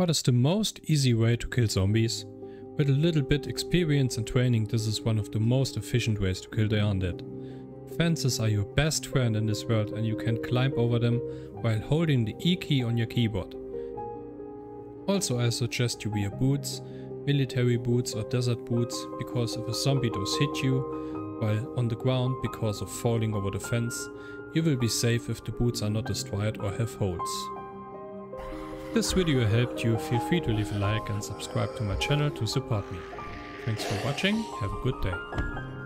What is the most easy way to kill zombies? With a little bit experience and training, this is one of the most efficient ways to kill the undead. Fences are your best friend in this world, and you can climb over them while holding the E key on your keyboard. Also, I suggest you wear boots, military boots or desert boots, because if a zombie does hit you while on the ground because of falling over the fence, you will be safe if the boots are not destroyed or have holes. If this video helped you, feel free to leave a like and subscribe to my channel to support me. Thanks for watching, have a good day.